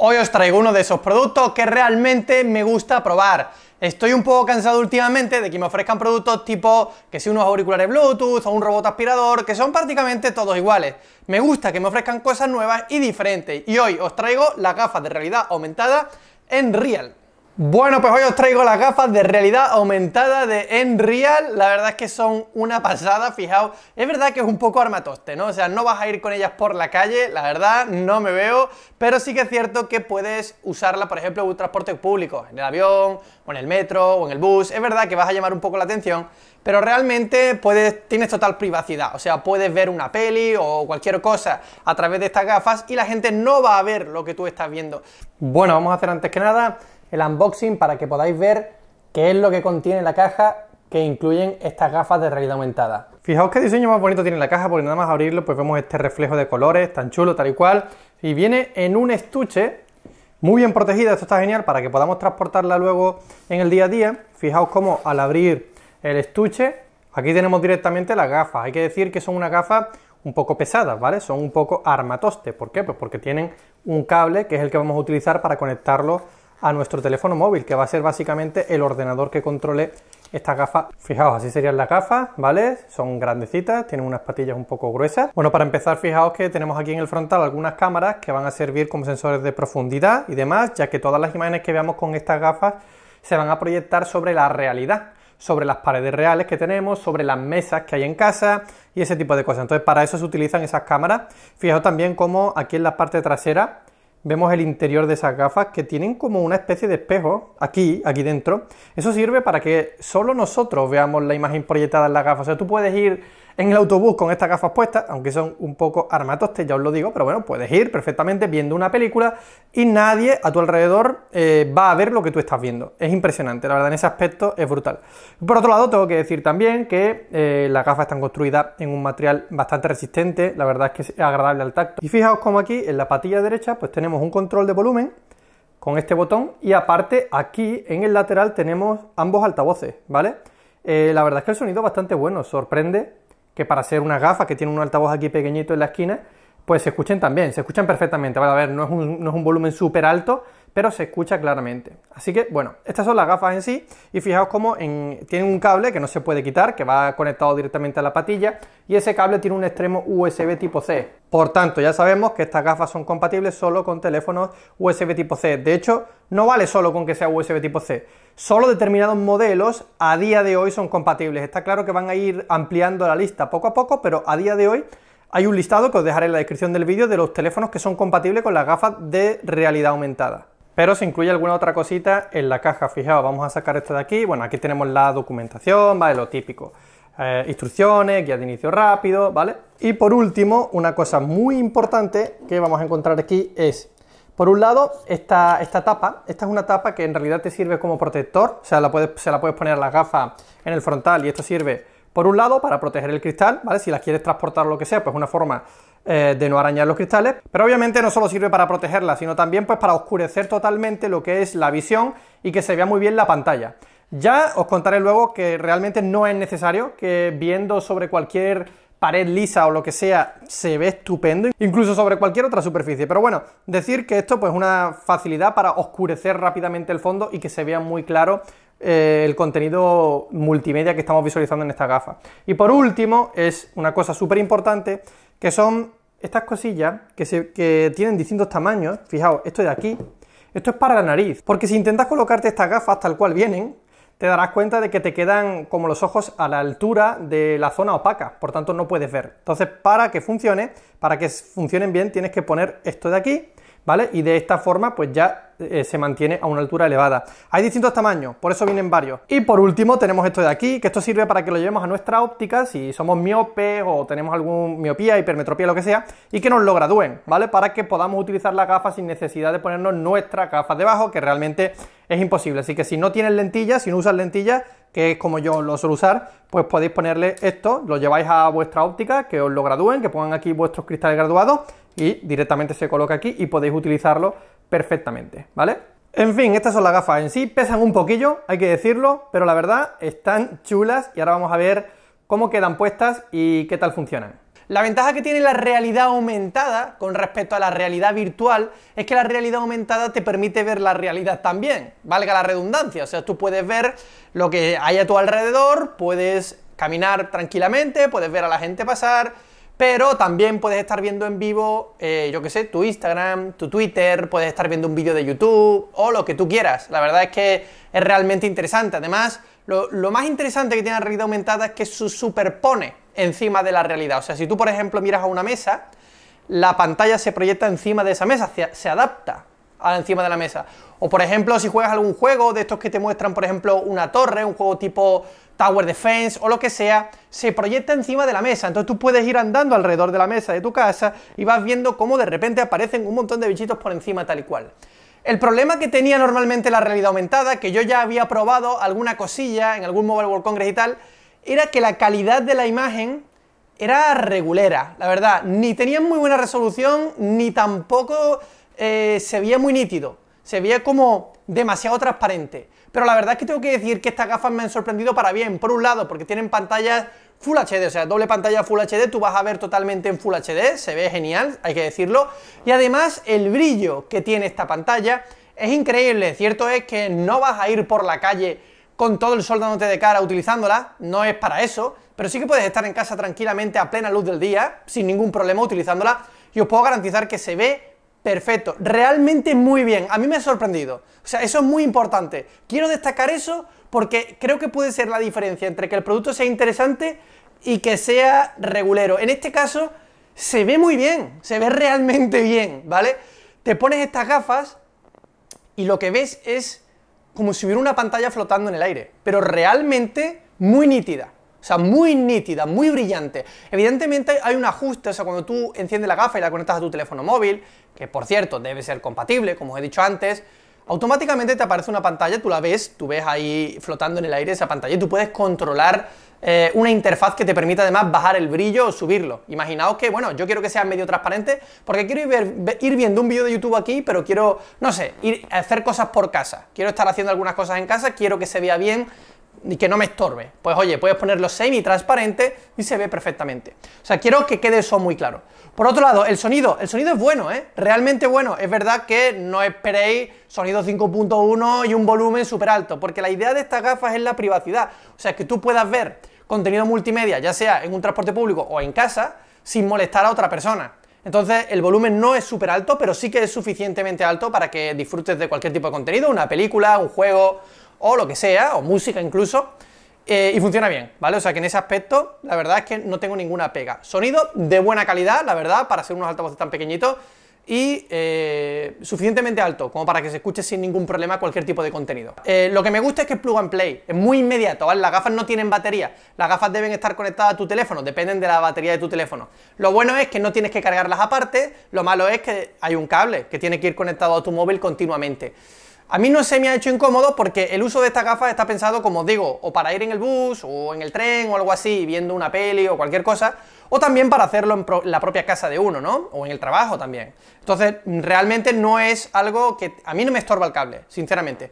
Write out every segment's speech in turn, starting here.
Hoy os traigo uno de esos productos que realmente me gusta probar. Estoy un poco cansado últimamente de que me ofrezcan productos tipo que si unos auriculares Bluetooth o un robot aspirador, que son prácticamente todos iguales. Me gusta que me ofrezcan cosas nuevas y diferentes, y hoy os traigo las gafas de realidad aumentada Nreal. Bueno, pues hoy os traigo las gafas de realidad aumentada de Nreal. La verdad es que son una pasada, fijaos. Es verdad que es un poco armatoste, ¿no? O sea, no vas a ir con ellas por la calle, la verdad, no me veo. Pero sí que es cierto que puedes usarla, por ejemplo, en un transporte público, en el avión, o en el metro, o en el bus. Es verdad que vas a llamar un poco la atención, pero realmente tienes total privacidad. O sea, puedes ver una peli o cualquier cosa a través de estas gafas y la gente no va a ver lo que tú estás viendo. Bueno, vamos a hacer antes que nada el unboxing para que podáis ver qué es lo que contiene la caja que incluyen estas gafas de realidad aumentada. Fijaos qué diseño más bonito tiene la caja, porque nada más abrirlo pues vemos este reflejo de colores tan chulo, tal y cual, y viene en un estuche muy bien protegido. Esto está genial para que podamos transportarla luego en el día a día. Fijaos cómo al abrir el estuche aquí tenemos directamente las gafas. Hay que decir que son unas gafas un poco pesadas, ¿vale? Son un poco armatoste. ¿Por qué? Pues porque tienen un cable que es el que vamos a utilizar para conectarlo a nuestro teléfono móvil, que va a ser básicamente el ordenador que controle esta gafa. Fijaos, así serían las gafas, ¿vale? Son grandecitas, tienen unas patillas un poco gruesas. Bueno, para empezar, fijaos que tenemos aquí en el frontal algunas cámaras que van a servir como sensores de profundidad y demás, ya que todas las imágenes que veamos con estas gafas se van a proyectar sobre la realidad, sobre las paredes reales que tenemos, sobre las mesas que hay en casa y ese tipo de cosas. Entonces, para eso se utilizan esas cámaras. Fijaos también cómo aquí en la parte trasera vemos el interior de esas gafas, que tienen como una especie de espejo aquí dentro. Eso sirve para que solo nosotros veamos la imagen proyectada en las gafas. O sea, tú puedes ir en el autobús con estas gafas puestas, aunque son un poco armatostes, ya os lo digo, pero bueno, puedes ir perfectamente viendo una película y nadie a tu alrededor va a ver lo que tú estás viendo. Es impresionante, la verdad, en ese aspecto es brutal. Por otro lado, tengo que decir también que las gafas están construidas en un material bastante resistente. La verdad es que es agradable al tacto. Y fijaos como aquí en la patilla derecha pues tenemos un control de volumen con este botón, y aparte aquí en el lateral tenemos ambos altavoces, ¿vale? La verdad es que el sonido es bastante bueno. Sorprende que para ser una gafa que tiene un altavoz aquí pequeñito en la esquina, pues se escuchen también, se escuchan perfectamente, ¿vale? A ver, no es un volumen súper alto, pero se escucha claramente. Así que, bueno, estas son las gafas en sí, y fijaos cómo tienen un cable que no se puede quitar, que va conectado directamente a la patilla, y ese cable tiene un extremo USB tipo C. Por tanto, ya sabemos que estas gafas son compatibles solo con teléfonos USB tipo C. De hecho, no vale solo con que sea USB tipo C. Solo determinados modelos a día de hoy son compatibles. Está claro que van a ir ampliando la lista poco a poco, pero a día de hoy hay un listado que os dejaré en la descripción del vídeo de los teléfonos que son compatibles con las gafas de realidad aumentada. Pero se incluye alguna otra cosita en la caja. Fijaos, vamos a sacar esto de aquí. Bueno, aquí tenemos la documentación, ¿vale? Lo típico. Instrucciones, guía de inicio rápido, ¿vale? Y por último, una cosa muy importante que vamos a encontrar aquí es, por un lado, esta tapa. Esta es una tapa que en realidad te sirve como protector. O sea, se la puedes poner a la gafa en el frontal, y esto sirve, por un lado, para proteger el cristal, ¿vale? Si las quieres transportar o lo que sea, pues una forma de no arañar los cristales. Pero obviamente no solo sirve para protegerla, sino también pues para oscurecer totalmente lo que es la visión y que se vea muy bien la pantalla. Ya os contaré luego que realmente no es necesario, que viendo sobre cualquier pared lisa o lo que sea se ve estupendo, incluso sobre cualquier otra superficie. Pero bueno, decir que esto pues es una facilidad para oscurecer rápidamente el fondo y que se vea muy claro el contenido multimedia que estamos visualizando en esta gafa. Y por último, es una cosa súper importante, que son estas cosillas que tienen distintos tamaños. Fijaos, esto de aquí, esto es para la nariz, porque si intentas colocarte estas gafas tal cual vienen, te darás cuenta de que te quedan como los ojos a la altura de la zona opaca, por tanto no puedes ver. Entonces, para que funcionen bien, tienes que poner esto de aquí, ¿vale? Y de esta forma pues ya se mantiene a una altura elevada. Hay distintos tamaños, por eso vienen varios. Y por último tenemos esto de aquí, que esto sirve para que lo llevemos a nuestra óptica si somos miopes o tenemos alguna miopía, hipermetropía, lo que sea, y que nos lo gradúen, ¿vale? Para que podamos utilizar la gafa sin necesidad de ponernos nuestras gafas debajo, que realmente es imposible. Así que si no tienes lentillas, si no usas lentillas, que es como yo lo suelo usar, pues podéis ponerle esto, lo lleváis a vuestra óptica, que os lo gradúen, que pongan aquí vuestros cristales graduados, y directamente se coloca aquí y podéis utilizarlo perfectamente, ¿vale? En fin, estas son las gafas en sí. Pesan un poquillo, hay que decirlo, pero la verdad están chulas, y ahora vamos a ver cómo quedan puestas y qué tal funcionan. La ventaja que tiene la realidad aumentada con respecto a la realidad virtual es que la realidad aumentada te permite ver la realidad también, valga la redundancia. O sea, tú puedes ver lo que hay a tu alrededor, puedes caminar tranquilamente, puedes ver a la gente pasar, pero también puedes estar viendo en vivo, yo qué sé, tu Instagram, tu Twitter, puedes estar viendo un vídeo de YouTube o lo que tú quieras. La verdad es que es realmente interesante. Además, lo más interesante que tiene la realidad aumentada es que se superpone encima de la realidad. O sea, si tú, por ejemplo, miras a una mesa, la pantalla se proyecta encima de esa mesa, se adapta a encima de la mesa. O, por ejemplo, si juegas algún juego de estos que te muestran, por ejemplo, una torre, un juego tipo Tower Defense o lo que sea, se proyecta encima de la mesa. Entonces tú puedes ir andando alrededor de la mesa de tu casa y vas viendo cómo de repente aparecen un montón de bichitos por encima, tal y cual. El problema que tenía normalmente la realidad aumentada, que yo ya había probado alguna cosilla en algún Mobile World Congress y tal, era que la calidad de la imagen era regulera, la verdad. Ni tenía muy buena resolución, ni tampoco se veía muy nítido. Se veía como demasiado transparente. Pero la verdad es que tengo que decir que estas gafas me han sorprendido para bien. Por un lado, porque tienen pantallas Full HD, o sea, doble pantalla Full HD, tú vas a ver totalmente en Full HD, se ve genial, hay que decirlo. Y además, el brillo que tiene esta pantalla es increíble. Cierto es que no vas a ir por la calle con todo el sol dándote de cara utilizándola, no es para eso, pero sí que puedes estar en casa tranquilamente a plena luz del día, sin ningún problema utilizándola, y os puedo garantizar que se ve perfecto, realmente muy bien. A mí me ha sorprendido, o sea, eso es muy importante. Quiero destacar eso porque creo que puede ser la diferencia entre que el producto sea interesante y que sea regulero. En este caso se ve muy bien, se ve realmente bien, ¿vale? Te pones estas gafas y lo que ves es como si hubiera una pantalla flotando en el aire, pero realmente muy nítida. O sea, muy nítida, muy brillante. Evidentemente hay un ajuste, o sea, cuando tú enciendes la gafa y la conectas a tu teléfono móvil, que por cierto debe ser compatible, como os he dicho antes, automáticamente te aparece una pantalla, tú la ves, tú ves ahí flotando en el aire esa pantalla y tú puedes controlar una interfaz que te permite además bajar el brillo o subirlo. Imaginaos que, bueno, yo quiero que sea medio transparente porque quiero ir viendo un vídeo de YouTube aquí, pero quiero, no sé, ir a hacer cosas por casa. Quiero estar haciendo algunas cosas en casa, quiero que se vea bien y que no me estorbe. Pues oye, puedes ponerlo semi transparente y se ve perfectamente. O sea, quiero que quede eso muy claro. Por otro lado, el sonido es bueno, realmente bueno. Es verdad que no esperéis sonido 5.1 y un volumen súper alto, porque la idea de estas gafas es la privacidad. O sea, que tú puedas ver contenido multimedia, ya sea en un transporte público o en casa, sin molestar a otra persona. Entonces, el volumen no es súper alto, pero sí que es suficientemente alto para que disfrutes de cualquier tipo de contenido, una película, un juego o lo que sea, o música incluso, y funciona bien, ¿vale? O sea que en ese aspecto la verdad es que no tengo ninguna pega. Sonido de buena calidad, la verdad, para ser unos altavoces tan pequeñitos, y suficientemente alto como para que se escuche sin ningún problema cualquier tipo de contenido. Lo que me gusta es que es plug and play, es muy inmediato, ¿vale? Las gafas no tienen batería, las gafas deben estar conectadas a tu teléfono, dependen de la batería de tu teléfono. Lo bueno es que no tienes que cargarlas aparte, lo malo es que hay un cable que tiene que ir conectado a tu móvil continuamente. A mí no se me ha hecho incómodo porque el uso de estas gafas está pensado, como os digo, o para ir en el bus o en el tren o algo así, viendo una peli o cualquier cosa, o también para hacerlo en la propia casa de uno, ¿no? O en el trabajo también. Entonces, realmente no es algo que... A mí no me estorba el cable, sinceramente.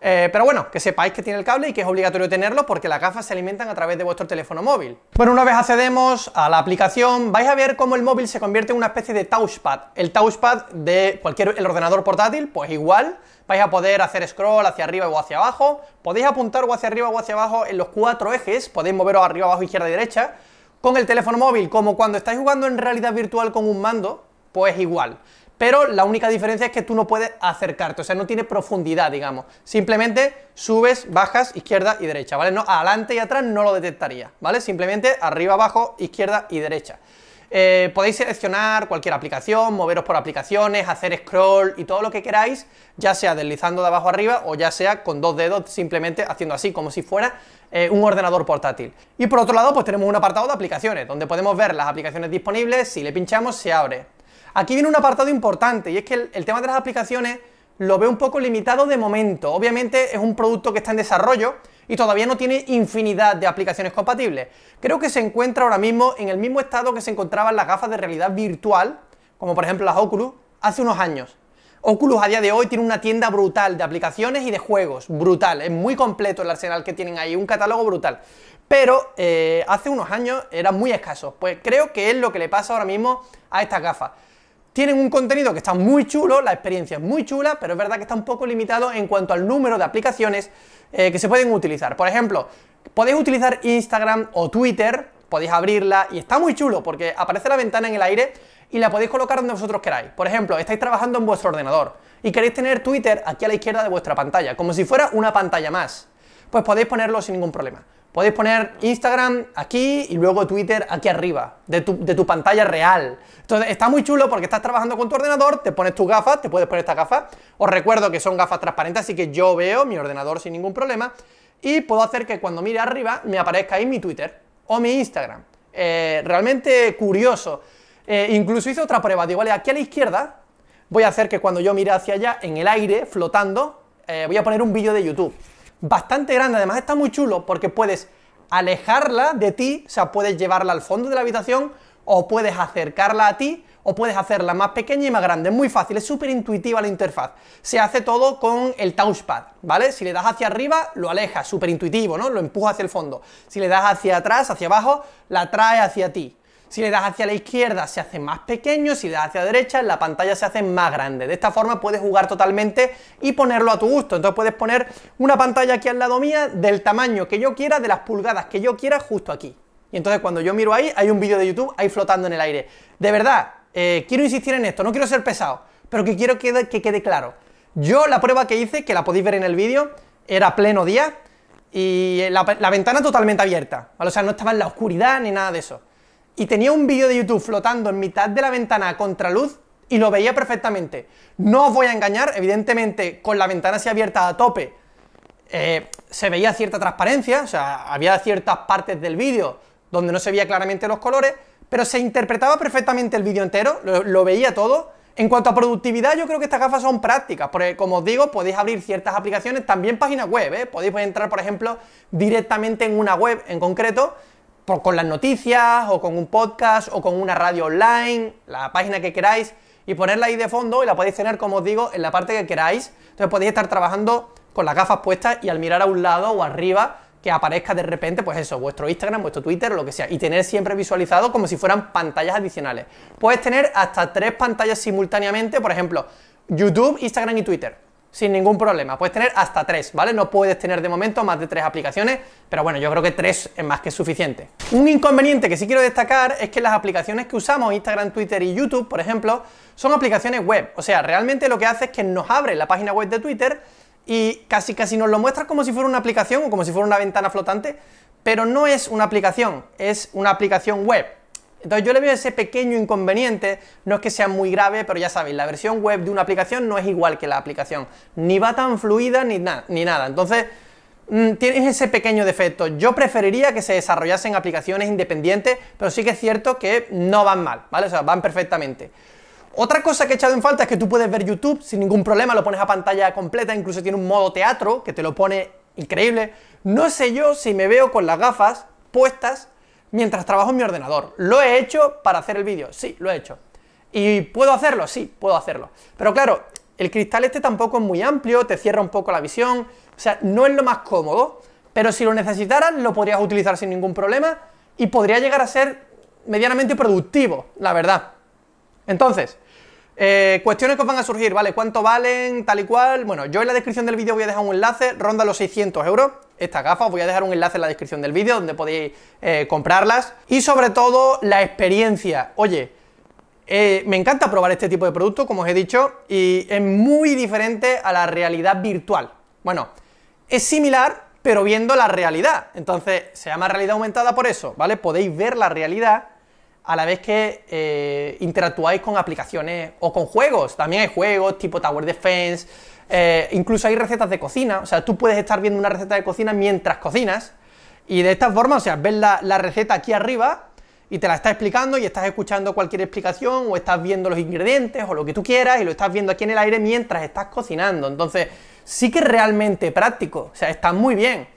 Pero bueno, que sepáis que tiene el cable y que es obligatorio tenerlo porque las gafas se alimentan a través de vuestro teléfono móvil. Bueno, una vez accedemos a la aplicación, vais a ver cómo el móvil se convierte en una especie de touchpad. El touchpad de el ordenador portátil, pues igual. Vais a poder hacer scroll hacia arriba o hacia abajo, podéis apuntar o hacia arriba o hacia abajo en los 4 ejes, podéis moveros arriba, abajo, izquierda y derecha. Con el teléfono móvil, como cuando estáis jugando en realidad virtual con un mando, pues igual. Pero la única diferencia es que tú no puedes acercarte, o sea, no tiene profundidad, digamos. Simplemente subes, bajas, izquierda y derecha, ¿vale? No, adelante y atrás no lo detectaría, ¿vale? Simplemente arriba, abajo, izquierda y derecha. Podéis seleccionar cualquier aplicación, moveros por aplicaciones, hacer scroll y todo lo que queráis, ya sea deslizando de abajo arriba o ya sea con 2 dedos simplemente haciendo así, como si fuera un ordenador portátil. Y por otro lado, pues tenemos un apartado de aplicaciones, donde podemos ver las aplicaciones disponibles. Si le pinchamos, se abre. Aquí viene un apartado importante, y es que el tema de las aplicaciones lo veo un poco limitado de momento. Obviamente es un producto que está en desarrollo y todavía no tiene infinidad de aplicaciones compatibles. Creo que se encuentra ahora mismo en el mismo estado que se encontraban las gafas de realidad virtual, como por ejemplo las Oculus, hace unos años. Oculus a día de hoy tiene una tienda brutal de aplicaciones y de juegos, brutal, es muy completo el arsenal que tienen ahí, un catálogo brutal, pero hace unos años era muy escaso. Pues creo que es lo que le pasa ahora mismo a estas gafas. Tienen un contenido que está muy chulo, la experiencia es muy chula, pero es verdad que está un poco limitado en cuanto al número de aplicaciones que se pueden utilizar. Por ejemplo, podéis utilizar Instagram o Twitter, podéis abrirla y está muy chulo porque aparece la ventana en el aire y la podéis colocar donde vosotros queráis. Por ejemplo, estáis trabajando en vuestro ordenador y queréis tener Twitter aquí a la izquierda de vuestra pantalla, como si fuera una pantalla más. Pues podéis ponerlo sin ningún problema. Podéis poner Instagram aquí y luego Twitter aquí arriba, de tu pantalla real. Entonces está muy chulo porque estás trabajando con tu ordenador, te pones tus gafas, te puedes poner estas gafas. Os recuerdo que son gafas transparentes, así que yo veo mi ordenador sin ningún problema y puedo hacer que cuando mire arriba me aparezca ahí mi Twitter o mi Instagram. Realmente curioso. Incluso hice otra prueba, digo, vale, aquí a la izquierda voy a hacer que cuando yo mire hacia allá, en el aire, flotando, voy a poner un vídeo de YouTube. Bastante grande, además está muy chulo porque puedes alejarla de ti, o sea, puedes llevarla al fondo de la habitación o puedes acercarla a ti o puedes hacerla más pequeña y más grande. Es muy fácil, es súper intuitiva la interfaz. Se hace todo con el touchpad, ¿vale? Si le das hacia arriba, lo alejas, súper intuitivo, ¿no? Lo empujas hacia el fondo. Si le das hacia atrás, hacia abajo, la trae hacia ti. Si le das hacia la izquierda se hace más pequeño, si le das hacia la derecha la pantalla se hace más grande. De esta forma puedes jugar totalmente y ponerlo a tu gusto. Entonces puedes poner una pantalla aquí al lado mía del tamaño que yo quiera, de las pulgadas que yo quiera, justo aquí. Y entonces cuando yo miro ahí hay un vídeo de YouTube ahí flotando en el aire. De verdad, quiero insistir en esto, no quiero ser pesado, pero que quiero que quede claro. Yo la prueba que hice, que la podéis ver en el vídeo, era pleno día y la ventana totalmente abierta, ¿vale? O sea, no estaba en la oscuridad ni nada de eso. Y tenía un vídeo de YouTube flotando en mitad de la ventana a contraluz y lo veía perfectamente. No os voy a engañar, evidentemente con la ventana así abierta a tope se veía cierta transparencia, o sea, había ciertas partes del vídeo donde no se veía claramente los colores, pero se interpretaba perfectamente el vídeo entero, lo veía todo. En cuanto a productividad, yo creo que estas gafas son prácticas, porque como os digo, podéis abrir ciertas aplicaciones, también páginas web, ¿eh? Podéis entrar, por ejemplo, directamente en una web en concreto, con las noticias, o con un podcast, o con una radio online, la página que queráis, y ponerla ahí de fondo y la podéis tener, como os digo, en la parte que queráis. Entonces podéis estar trabajando con las gafas puestas y al mirar a un lado o arriba que aparezca de repente, pues eso, vuestro Instagram, vuestro Twitter, lo que sea, y tener siempre visualizado como si fueran pantallas adicionales. Puedes tener hasta 3 pantallas simultáneamente, por ejemplo, YouTube, Instagram y Twitter. Sin ningún problema, puedes tener hasta 3, ¿vale? No puedes tener de momento más de 3 aplicaciones, pero bueno, yo creo que 3 es más que suficiente. Un inconveniente que sí quiero destacar es que las aplicaciones que usamos, Instagram, Twitter y YouTube, por ejemplo, son aplicaciones web. O sea, realmente lo que hace es que nos abre la página web de Twitter y casi nos lo muestra como si fuera una aplicación o como si fuera una ventana flotante, pero no es una aplicación, es una aplicación web. Entonces yo le veo ese pequeño inconveniente, no es que sea muy grave, pero ya sabéis, la versión web de una aplicación no es igual que la aplicación, ni va tan fluida ni nada, entonces tienes ese pequeño defecto. Yo preferiría que se desarrollasen aplicaciones independientes, pero sí que es cierto que no van mal, ¿vale? O sea, van perfectamente. Otra cosa que he echado en falta es que tú puedes ver YouTube sin ningún problema, lo pones a pantalla completa, incluso tiene un modo teatro que te lo pone increíble. No sé yo si me veo con las gafas puestas mientras trabajo en mi ordenador. ¿Lo he hecho para hacer el vídeo? Sí, lo he hecho. ¿Y puedo hacerlo? Sí, puedo hacerlo. Pero claro, el cristal este tampoco es muy amplio, te cierra un poco la visión, o sea, no es lo más cómodo, pero si lo necesitaras lo podrías utilizar sin ningún problema y podría llegar a ser medianamente productivo, la verdad. Entonces, cuestiones que os van a surgir, ¿vale? ¿Cuánto valen? Tal y cual. Bueno, yo en la descripción del vídeo voy a dejar un enlace, ronda los 600 €. Estas gafas, os voy a dejar un enlace en la descripción del vídeo donde podéis comprarlas. Y sobre todo, la experiencia. Oye, me encanta probar este tipo de producto, como os he dicho, y es muy diferente a la realidad virtual. Bueno, es similar, pero viendo la realidad. Entonces, se llama realidad aumentada por eso, ¿vale? Podéis ver la realidad a la vez que interactuáis con aplicaciones o con juegos. También hay juegos tipo Tower Defense, incluso hay recetas de cocina, o sea, tú puedes estar viendo una receta de cocina mientras cocinas y de esta forma, o sea, ves la receta aquí arriba y te la está explicando y estás escuchando cualquier explicación o estás viendo los ingredientes o lo que tú quieras y lo estás viendo aquí en el aire mientras estás cocinando. Entonces, sí que es realmente práctico, o sea, está muy bien,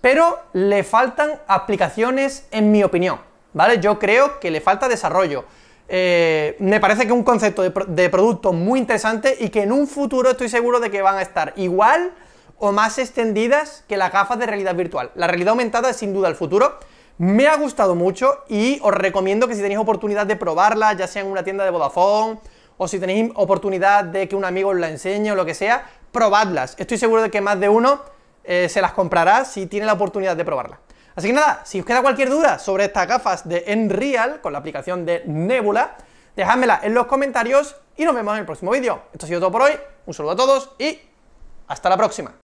pero le faltan aplicaciones en mi opinión. ¿Vale? Yo creo que le falta desarrollo. Me parece que es un concepto de producto muy interesante y que en un futuro estoy seguro de que van a estar igual o más extendidas que las gafas de realidad virtual. La realidad aumentada es sin duda el futuro. Me ha gustado mucho y os recomiendo que si tenéis oportunidad de probarla, ya sea en una tienda de Vodafone o si tenéis oportunidad de que un amigo os la enseñe o lo que sea, probadlas. Estoy seguro de que más de uno se las comprará si tiene la oportunidad de probarla. Así que nada, si os queda cualquier duda sobre estas gafas de Nreal con la aplicación de Nebula, dejádmela en los comentarios y nos vemos en el próximo vídeo. Esto ha sido todo por hoy, un saludo a todos y hasta la próxima.